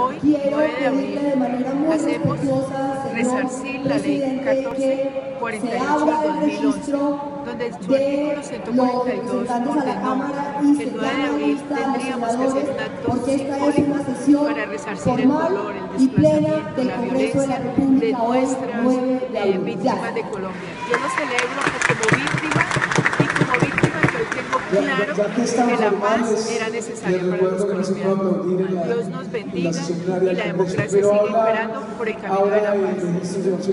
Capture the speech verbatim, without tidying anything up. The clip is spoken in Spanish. hoy puede hacemos resarcir la ley catorce cuarenta y ocho del dos mil once, donde en su artículo ciento cuarenta y dos ordenó que el nueve de abril tendríamos que hacer un acto simbólico para resarcir el dolor, el desplazamiento, la violencia de nuestras eh, víctimas de Colombia. Yo lo celebro porque como víctima y como víctima yo tengo claro que la paz era necesaria para los colombianos. Dios nos bendiga y la democracia sigue imperando por el camino de la paz.